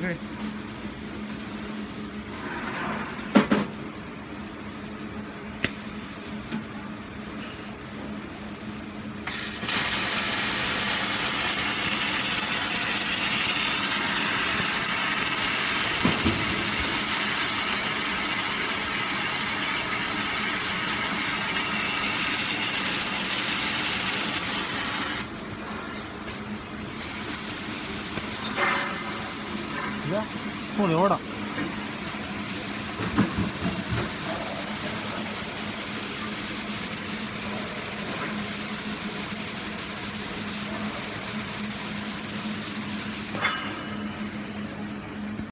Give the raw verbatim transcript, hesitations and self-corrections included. OK。木流的。